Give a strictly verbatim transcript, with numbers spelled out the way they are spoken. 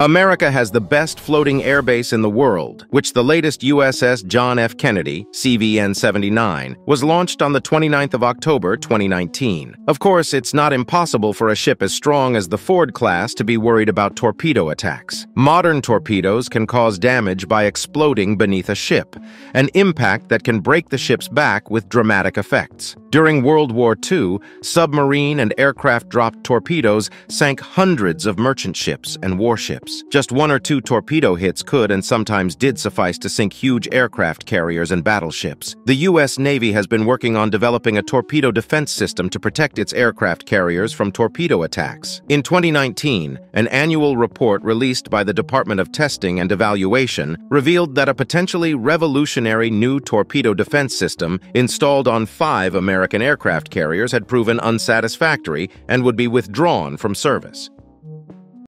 America has the best floating airbase in the world, which the latest U S S John F. Kennedy, C V N seventy-nine, was launched on the twenty-ninth of October twenty nineteen. Of course, it's not impossible for a ship as strong as the Ford class to be worried about torpedo attacks. Modern torpedoes can cause damage by exploding beneath a ship, an impact that can break the ship's back with dramatic effects. During World War Two, submarine and aircraft-dropped torpedoes sank hundreds of merchant ships and warships. Just one or two torpedo hits could and sometimes did suffice to sink huge aircraft carriers and battleships. The U S Navy has been working on developing a torpedo defense system to protect its aircraft carriers from torpedo attacks. In twenty nineteen, an annual report released by the Department of Testing and Evaluation revealed that a potentially revolutionary new torpedo defense system installed on five American American aircraft carriers had proven unsatisfactory and would be withdrawn from service.